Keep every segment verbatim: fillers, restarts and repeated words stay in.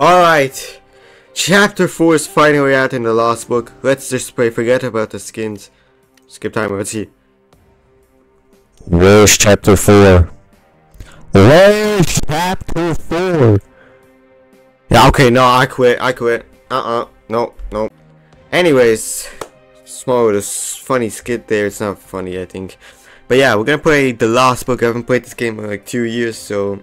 Alright, chapter four is finally out in the last book. Let's just pray, forget about the skins. Skip time, let's see. Where's chapter four? Where's chapter four? Yeah, okay, no, I quit, I quit. Uh-uh, no, no. Anyways, small funny skit there, it's not funny, I think. But yeah, we're gonna play the last book. I haven't played this game in like two years, so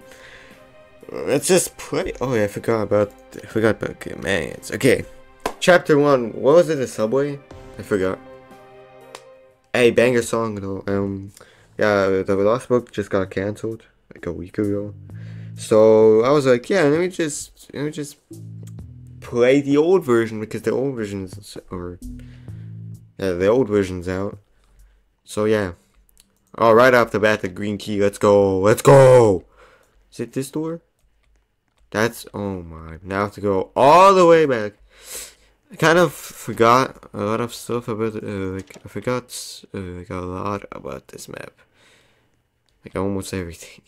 let's just play. Oh yeah, I forgot about I forgot about commands. Okay, chapter one. What was it? The subway? I forgot. Hey, banger song though. Um, yeah, the last book just got cancelled like a week ago, so I was like, yeah, let me just let me just play the old version because the old version's or yeah, the old version's out. So yeah. Oh, right off the bat, the green key. Let's go. Let's go. Is it this door? That's... Oh, my. Now I have to go all the way back. I kind of forgot a lot of stuff about... Uh, like, I forgot uh, like a lot about this map. Like, almost everything.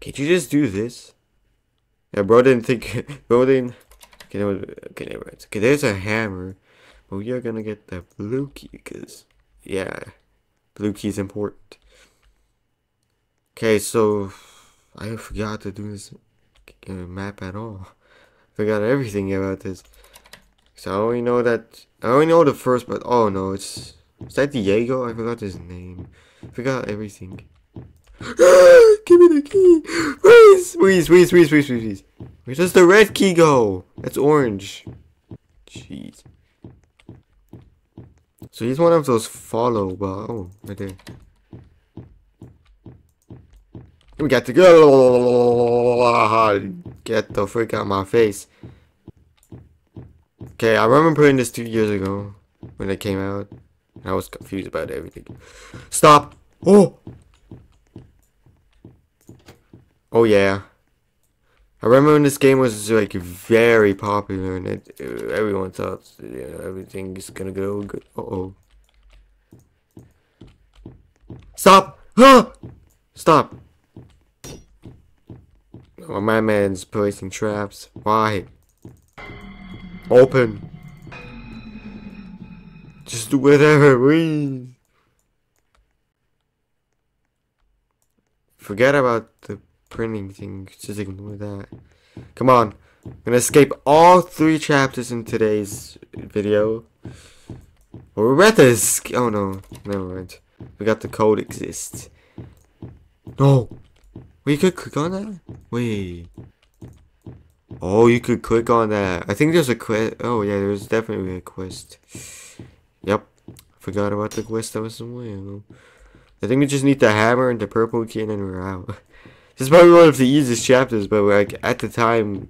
Can't you just do this? Yeah, bro didn't think... bro didn't... Okay, never, okay, never mind. Okay, there's a hammer. But we are gonna get the blue key, because... Yeah. Blue key is important. Okay, so I forgot to do this uh, map at all. Forgot everything about this. So I only know that I only know the first, but oh no, it's is that Diego? I forgot his name. Forgot everything. Give me the key, please, please, please, please, please, please. Where does the red key go? That's orange. Jeez. So he's one of those follow, but oh, right there. We got to go. Get the freak out of my face. Okay, I remember playing this two years ago when it came out. I was confused about everything. Stop! Oh! Oh yeah. I remember when this game was like very popular and it, it, everyone thought you know, everything is gonna go good. Uh oh. Stop! Ah! Stop! Oh, my man's placing traps. Why? Open. Just do whatever, please. Forget about the printing thing, just ignore that. Come on, I'm gonna escape all three chapters in today's video. We're at this. Oh no, never mind. We got the code exists. No, we could click on that. Wait. Oh, you could click on that. I think there's a quest. Oh yeah, there's definitely a quest. Yep, forgot about the quest that was somewhere. I think we just need the hammer and the purple key, and then we're out. This is probably one of the easiest chapters, but like at the time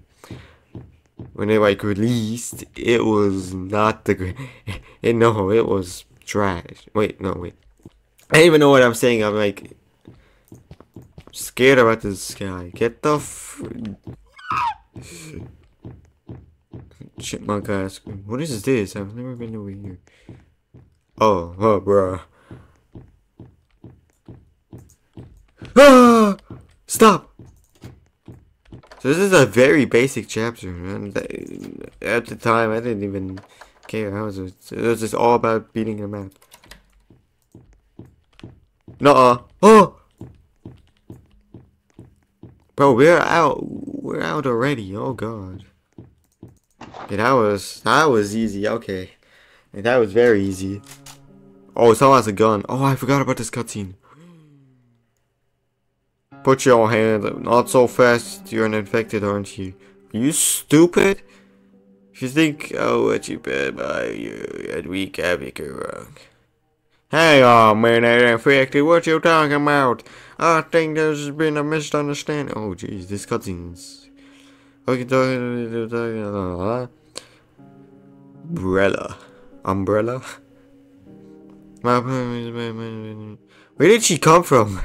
when it like released, it was not the great. It, no, it was trash. Wait, no, wait. I don't even know what I'm saying. I'm like scared about this guy. Get the f chipmunk ass. What is this? I've never been over here. Oh, oh, bruh. Ah! Stop! So this is a very basic chapter, and at the time I didn't even care. How was it? It was just all about beating a map. Nuh-uh. Oh! Bro, we're out. We're out already. Oh god. Yeah, that was that was easy. Okay, yeah, that was very easy. Oh, someone has a gun. Oh, I forgot about this cutscene. Put your hand up. Not so fast. You're an infected, aren't you? Are you stupid? If you think I'll let you bet by you at weak advocate, you're wrong. Hey, oh man, I'm infected. What you talking about? I think there's been a misunderstanding. Oh, jeez, this cutscene's. Okay, umbrella, umbrella. Where did she come from?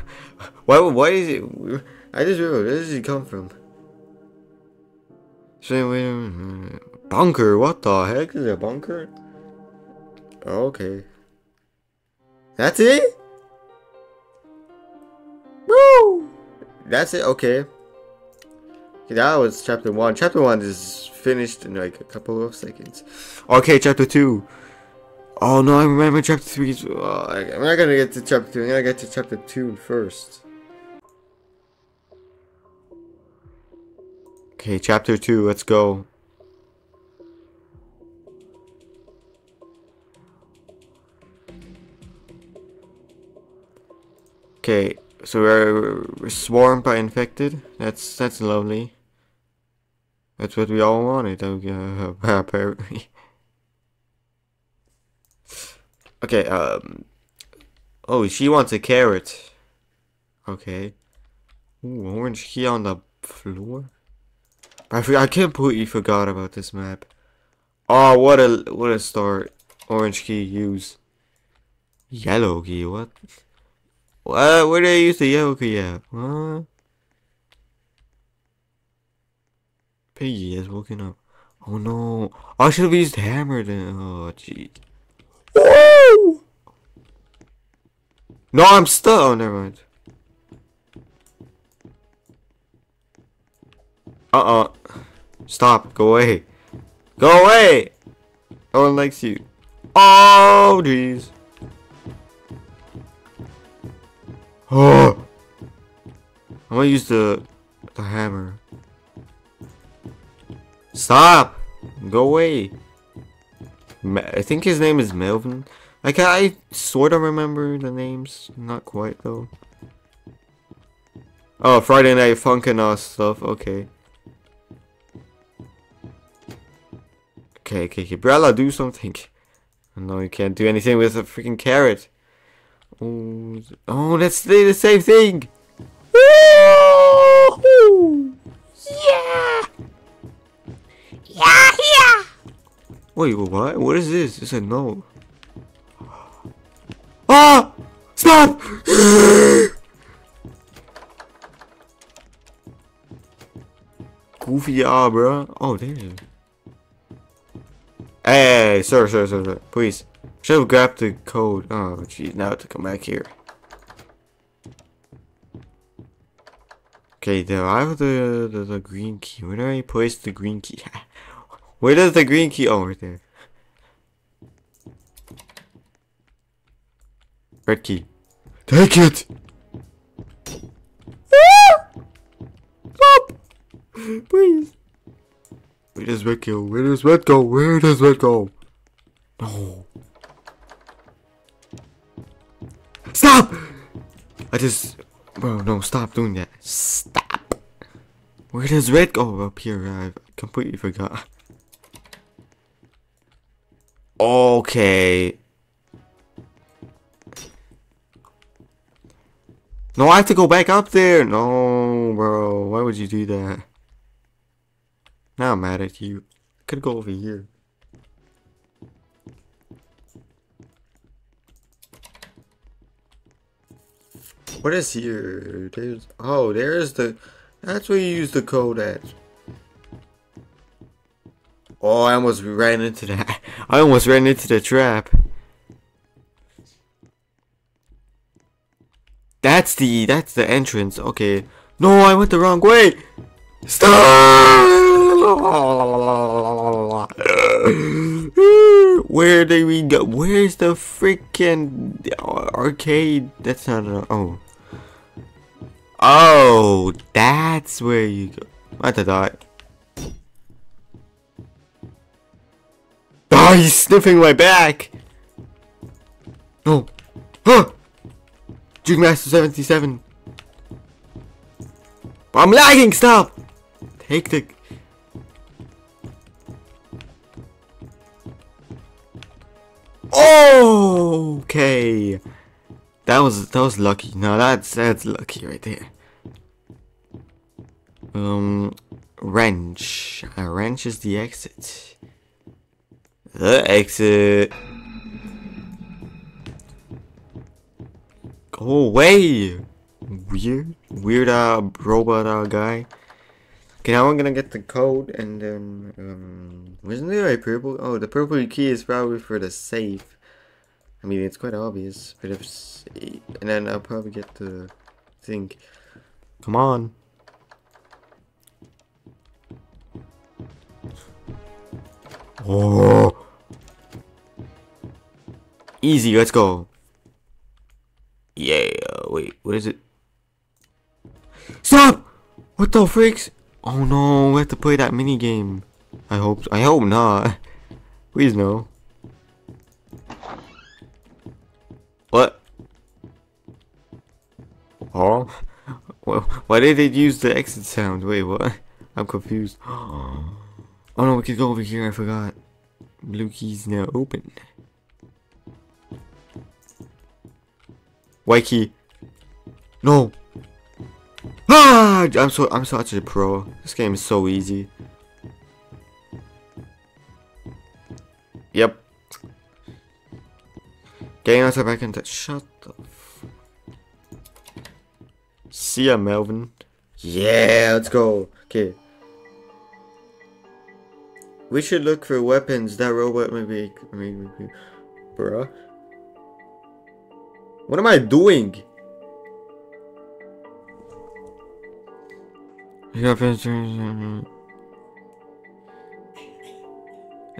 Why? Why is it? I just remember. Where did she come from? Bunker. What the heck is a bunker? Okay. That's it. Woo! That's it. Okay. Okay, that was chapter one. Chapter one is finished in like a couple of seconds. Okay, chapter two. Oh no, I remember chapter three. Oh, I'm not gonna get to chapter two. I'm gonna get to chapter two first. Okay, chapter two. Let's go. Okay, so we're, we're swarmed by infected. That's that's lovely. That's what we all wanted, uh, apparently. Okay, um... oh, she wants a carrot. Okay. Ooh, orange key on the floor? I, forgot, I completely forgot about this map. Oh, what a, what a start. Orange key, use. Yellow key, what? What? Where did I use the yellow key at? Huh? Piggy is woken up. Oh no. I should have used hammer then. Oh, jeez. Woo! No, I'm stuck. Oh, never mind. Uh-uh. Stop. Go away. Go away! No one likes you. Oh, jeez. Oh! I'm gonna use the, the hammer. Stop! Go away! I think his name is Melvin. Like, I sort of remember the names. Not quite, though. Oh, Friday Night Funkin' stuff. Okay. Okay, okay, okay. Brella, do something. No, you can't do anything with a freaking carrot. Oh, oh that's the same thing. Woo! Yeah! Yeah, yeah! Wait, what? What is this? It's a note. Ah! Stop! Goofy R, bruh. Oh, damn. Hey, sir, sir, sir, sir. Please. Should have grabbed the code. Oh, jeez. Now I have to come back here. Okay, do I have the, the, the green key? Where do I place the green key? Where does the green key? Oh, right there. Red key. Take it! Stop! Please. Where does red go? Where does red go? Where does red go? No. Stop! I just... Bro, no, stop doing that. Stop! Where does red go? Up here, I completely forgot. Okay. No, I have to go back up there. No, bro. Why would you do that? Now I'm mad at you. I could go over here. What is here? There's, oh, there's the... That's where you use the code at. Oh, I almost ran into that. I almost ran into the trap. That's the that's the entrance. Okay. No, I went the wrong way. Stop! Where did we go? Where's the freaking arcade? That's not a, oh. Oh, that's where you go. I thought. Oh, he's sniffing my back! No! Huh! Duke Master seventy-seven! I'm lagging! Stop! Take the... Oh! Okay! That was... that was lucky. No, that's... that's lucky right there. Um... Wrench. A wrench is the exit. The exit. Go away, weird, weird uh, robot uh, guy. Okay, now I'm gonna get the code, and then um, wasn't there a purple? Oh, the purple key is probably for the safe. I mean, it's quite obvious, but if and then I'll probably get the thing. Come on. Oh. Easy, let's go. Yeah, wait, what is it? Stop! What the freaks? Oh no, we have to play that mini game. I hope so. I hope not. Please no. What? Oh? Why did they use the exit sound? Wait, what? I'm confused. Oh no, we could go over here, I forgot. Blue key's now open. White key. No! Ah! I'm so I'm such a pro. This game is so easy. Yep. Getting out of back into shut the f See ya, Melvin. Yeah, let's go. Okay. We should look for weapons. That robot may be I mean bruh. What am I doing?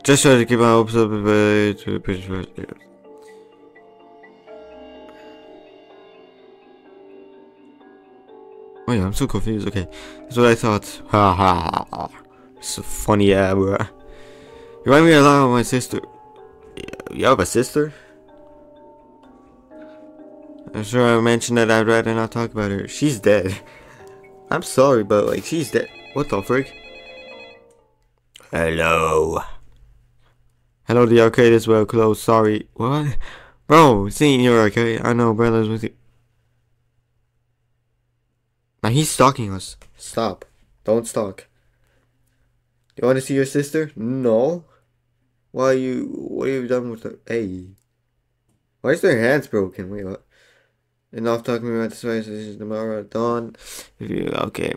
Just try to keep my hopes up to push first. Oh yeah, I'm so confused. Okay, that's what I thought. Ha ha ha! So funny, yeah, bruh. You remind me a lot of my sister. You have a sister? I'm sure I mentioned that I'd rather not talk about her. She's dead. I'm sorry, but like, she's dead. What the frick? Hello. Hello, the arcade is well closed. Sorry. What? Bro, seeing your arcade. I know, brother's with you. Now he's stalking us. Stop. Don't stalk. You want to see your sister? No. Why are you? What have you done with her? Hey. Why is their hands broken? Wait, what? Enough talking about this race. This is tomorrow at dawn. If you okay.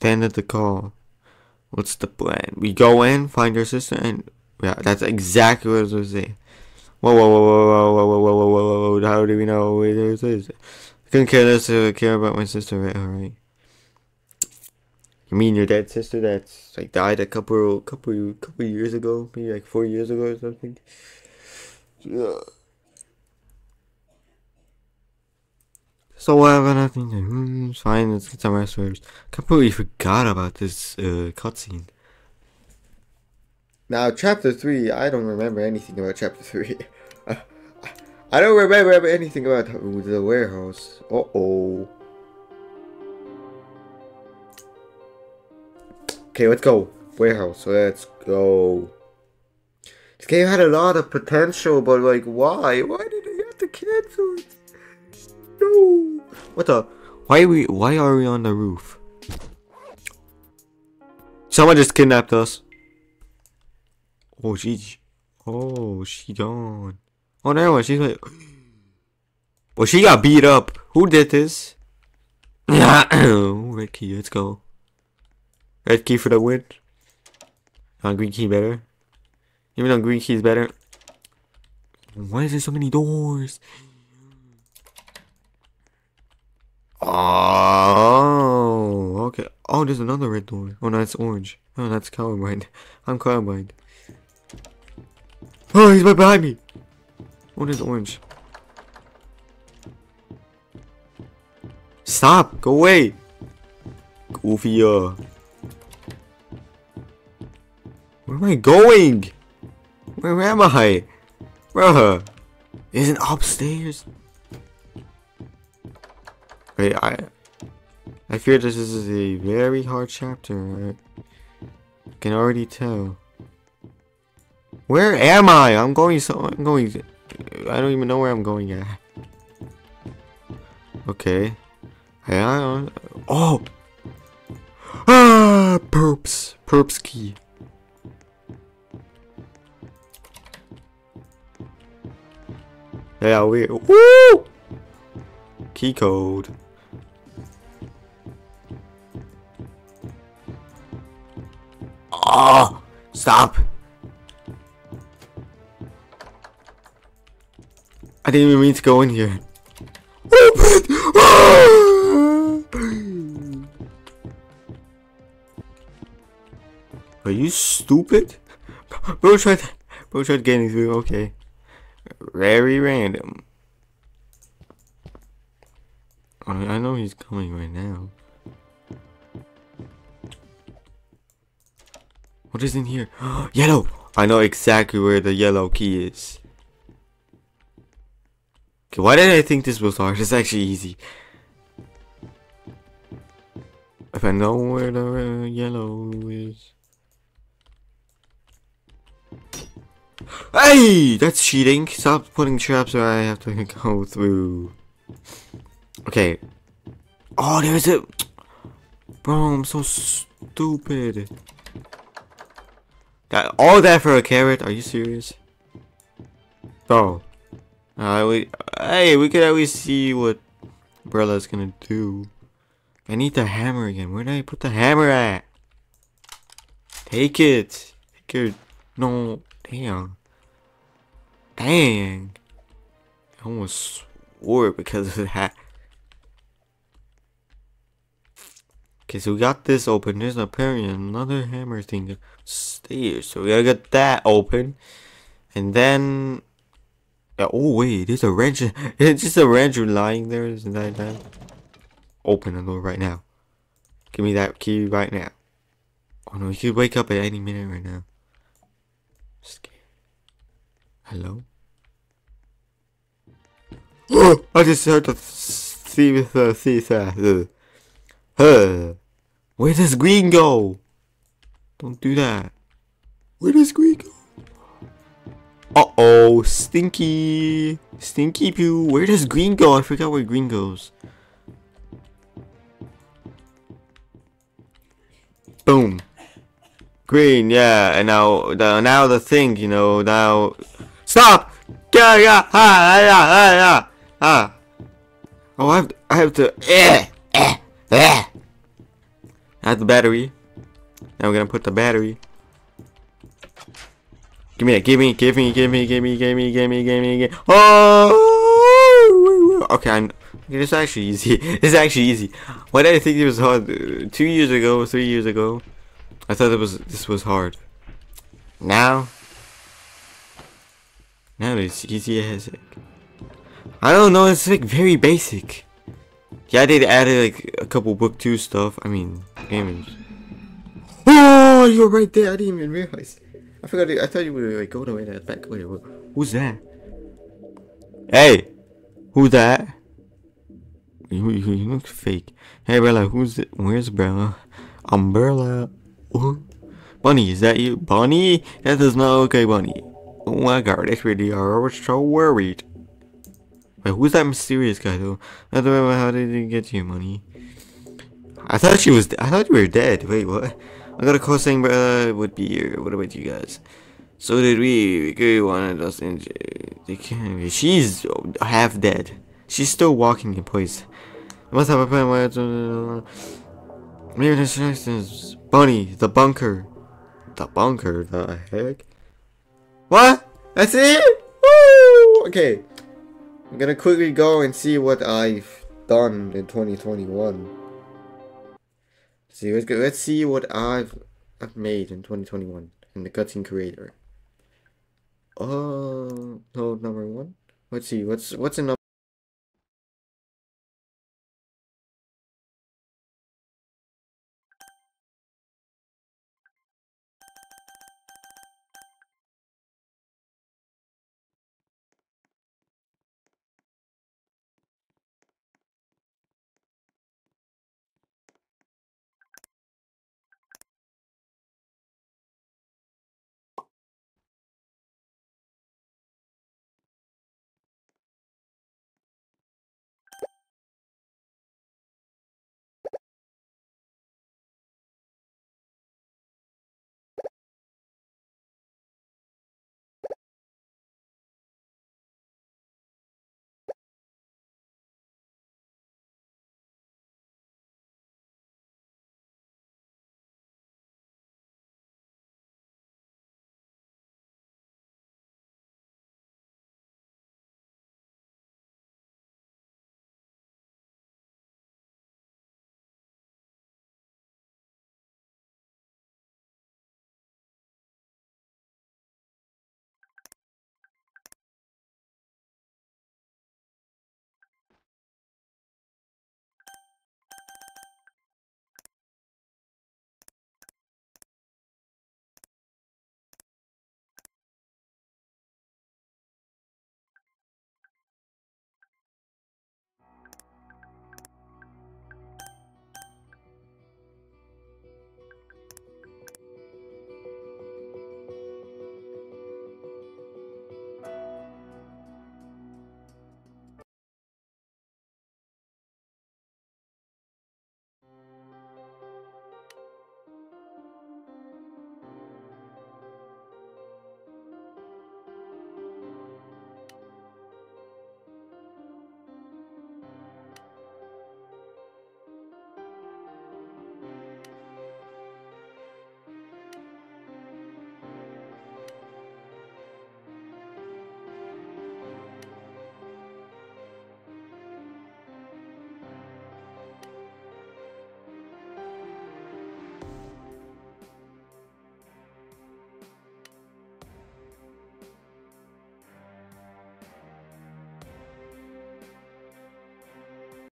The end of the call. What's the plan? We go in, find your sister, and yeah, that's exactly what I was gonna say. Whoa, whoa, whoa, whoa, whoa, whoa, whoa, whoa, whoa, whoa! How do we know where there is? I couldn't care less to care about my sister, right? All right. You mean your dead sister that's like died a couple, couple, couple years ago? Maybe like four years ago or something. Yeah. So whatever, nothing. Hmm, it's fine. Let's get some rest first. Completely forgot about this uh, cutscene. Now, chapter three. I don't remember anything about chapter three. I don't remember anything about the warehouse. Uh oh. Okay, let's go. Warehouse. Let's go. This game had a lot of potential, but like, why? Why did they have to cancel it? No. What the? Why are we? Why are we on the roof? Someone just kidnapped us. Oh, she. Oh, she gone. Oh, there was. She's like. Well, she got beat up. Who did this? Red key. Let's go. Red key for the win. Not green key better. Even though green key is better. Why is there so many doors? Oh, okay. Oh, there's another red door. Oh, no, that's orange. Oh, that's colorblind. I'm colorblind. Oh, he's right behind me. Oh, there's orange. Stop. Go away. Goofy. Uh. Where am I going? Where am I? Bruh. Isn't upstairs? Wait, I I fear this is a very hard chapter. Right? I can already tell. Where am I? I'm going so I'm going. I don't even know where I'm going at. Okay. Hey, I don't, oh. Ah, perps, perps key. Yeah, we. Woo! Key code. Oh, stop. I didn't even mean to go in here. Wait, Are you stupid? Bro tried, bro tried getting through. Okay, very random. I know he's coming right now. What is in here? Yellow! I know exactly where the yellow key is. Okay, why did I think this was hard? It's actually easy. If I know where the uh, yellow is. Hey! That's cheating. Stop putting traps where I have to go through. Okay. Oh, there's a... Bro, I'm so stupid. That, all that for a carrot? Are you serious? Bro. Uh, we, hey, we could always see what Umbrella's gonna do. I need the hammer again. Where did I put the hammer at? Take it. Take your... No. Damn. Dang. I almost swore because of that. Okay, so we got this open. There's apparently another hammer thing upstairs. So we gotta get that open. And then... Uh, oh wait, there's a wrench. It's just a wrench lying there. Isn't that bad? Open the door right now. Give me that key right now. Oh no, you could wake up at any minute right now. I'm scared. Hello? Oh, I just heard the see the see Huh. Where does green go? Don't do that. Where does green go? Uh oh, stinky, stinky poo. Where does green go? I forgot where green goes. Boom, green. Yeah, and now, the, now the thing. You know, now. Stop! Yeah, yeah, ah, yeah, yeah, ah. Oh, I have, to, I have to. Eh, eh, eh. Add the battery. Now we're gonna put the battery. Give me that. Give me. Give me. Give me. Give me. Give me. Give me. Give me. Give me. Oh. Okay. I'm. This is actually easy. This is actually easy. Why did I think it was hard? Two years ago, three years ago, I thought it was. This was hard. Now. Now it's easy as heck. I don't know. It's like very basic. Yeah, I did add like a couple book two stuff. I mean, games. Oh, you were right there. I didn't even realize. I forgot. I thought you would like go away that back. Wait, who's that? Hey, who's that? You, you, you look fake. Hey, Umbrella, who's it? Where's Umbrella? Umbrella. Ooh. Bunny, is that you? Bunny? That does not look okay, Bunny. Oh my God, that's really hard. I was so worried. Wait, who's that mysterious guy though? I don't remember how they didn't get to you, Bunny. I thought she was. I thought you were dead. Wait, what? I got a call saying Umbrella would be here. What about you guys? So did we. We wanted us in. They can't. She's half dead. She's still walking in place. I must have a plan. Maybe this is Bunny, the bunker. The bunker. The heck? What? That's it? Woo! Okay. I'm gonna quickly go and see what I've done in twenty twenty-one. See, let's, go, let's see what I've I've made in twenty twenty-one in the cutscene creator. Oh, uh, no, number one. Let's see. What's what's in number?